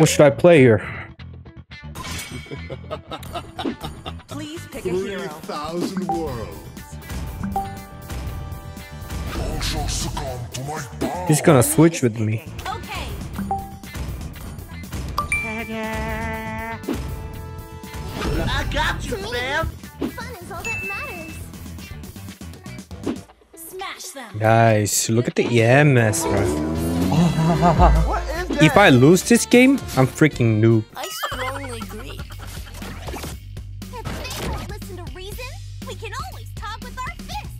What should I play here? Please pick a hero. 3,000 worlds. He's gonna switch with me. Okay. I got you, fam. Fun is all that matters. Smash them. Guys, look at the EMS, bro. What is that? If I lose this game, I'm freaking noob. I strongly agree. If they won't listen to reason, we can always talk with our fists.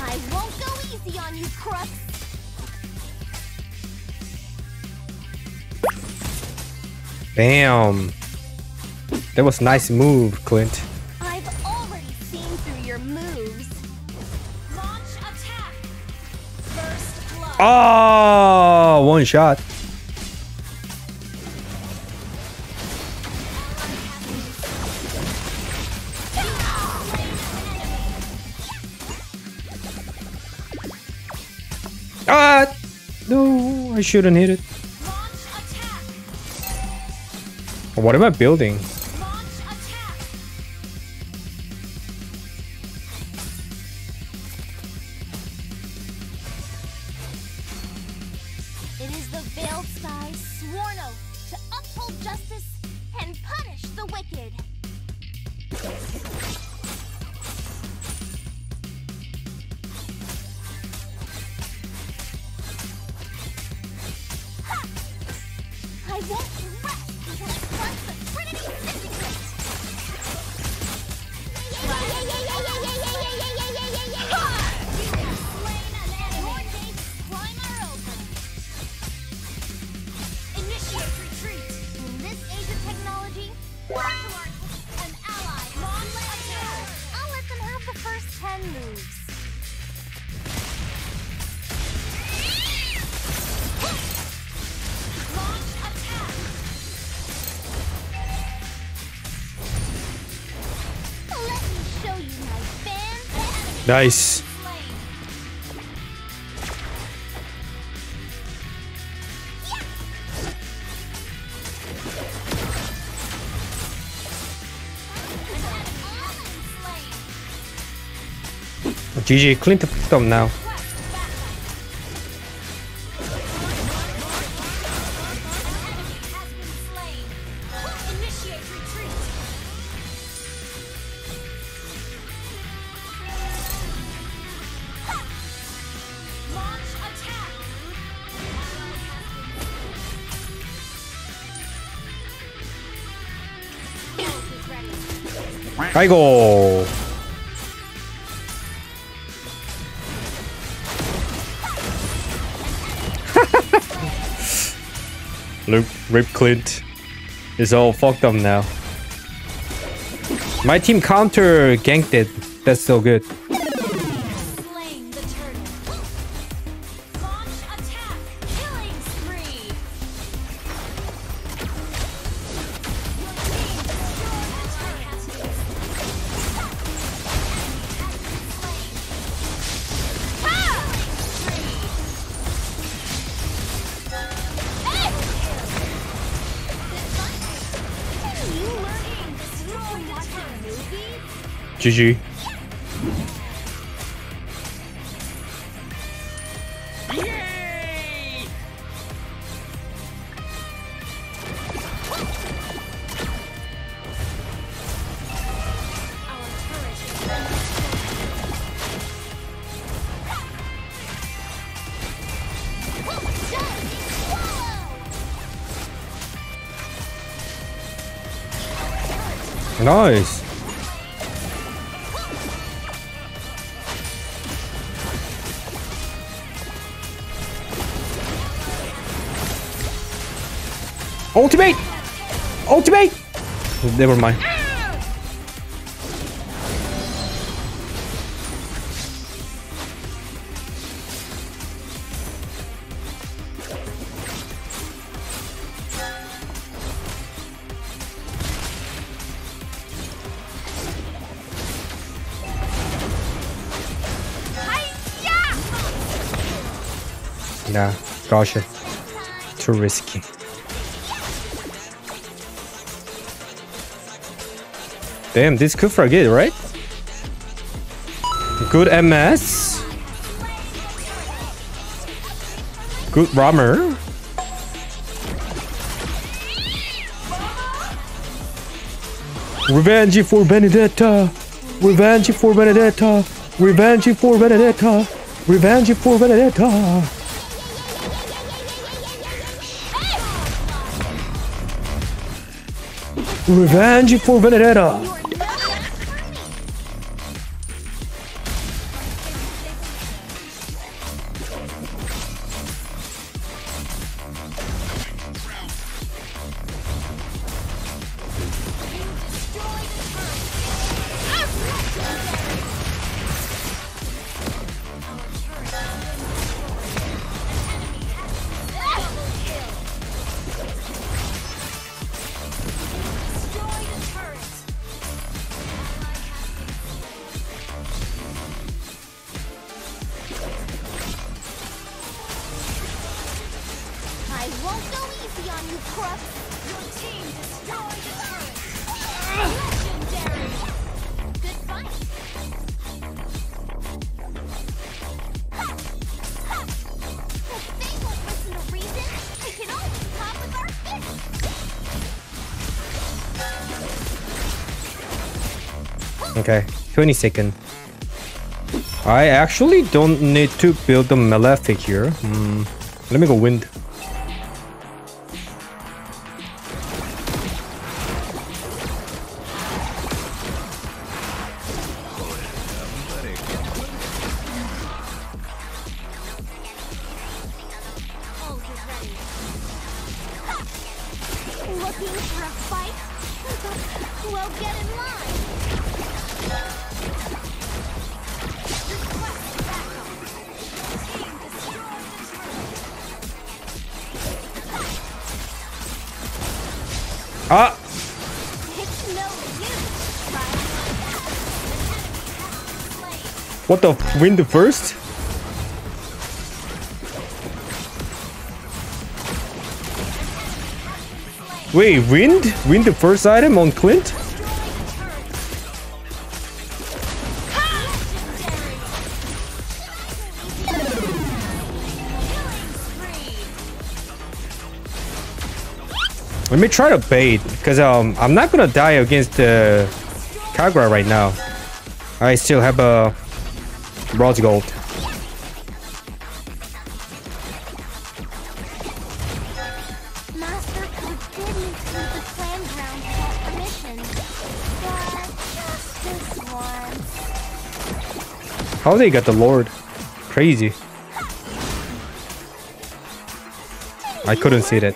I won't go easy on you, Crux. Bam! That was a nice move, Clint. I've already seen through your moves. Launch attack. First blood. Oh, one shot. Ah! No, I shouldn't hit it. What am I building? Launch attack. It is the veiled sky sworn oath to uphold justice and punish the wicked. Ha! I won't. Nice. GG, Clint the victim now. I go. Look, Rip Clint is all fucked up now. My team counter ganked it. That's so good. GG. Yay! Nice. Ultimate! Ultimate! Never mind. Nah, caution. Too risky. Damn, this Kufra good, right? Good MS. Good Rammer. Revenge for Benedetta. Revenge for Benedetta. Revenge for Benedetta. Revenge for Benedetta. Revenge for Benedetta. Okay, 20 seconds. I actually don't need to build the Malefic here. Let me go Wind. Ah! What the? Wind first? Wait, Wind? Wind the first item on Clint? Let me try to bait, because I'm not gonna die against Kagura right now. I still have a bronze gold. How they got the Lord? Crazy. I couldn't see that.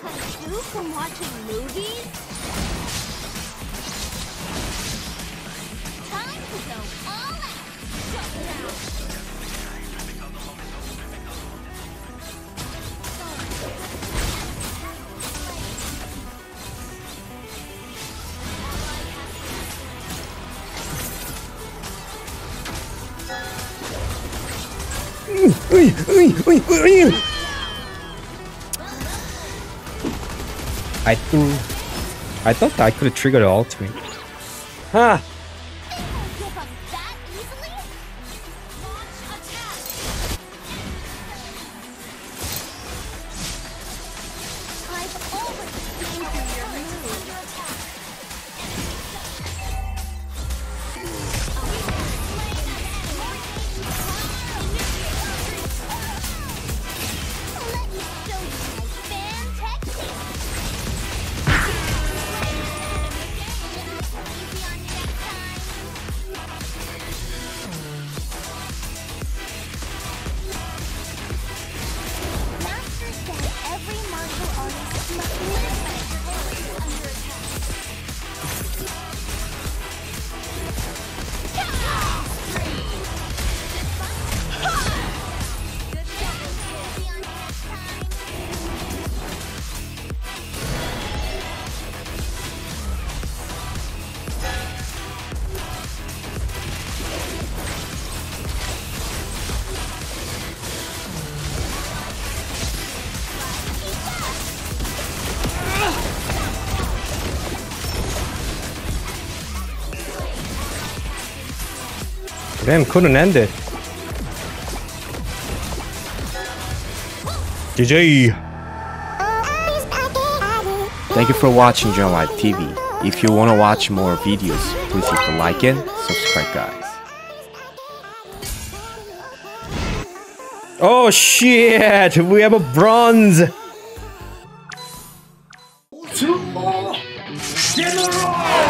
I thought I could have triggered the ultimate. Ha! Damn, couldn't end it. GG. Thank you for watching Gosu General TV. If you want to watch more videos, please hit the like and subscribe, guys. Oh shit! We have a bronze! Gosu General!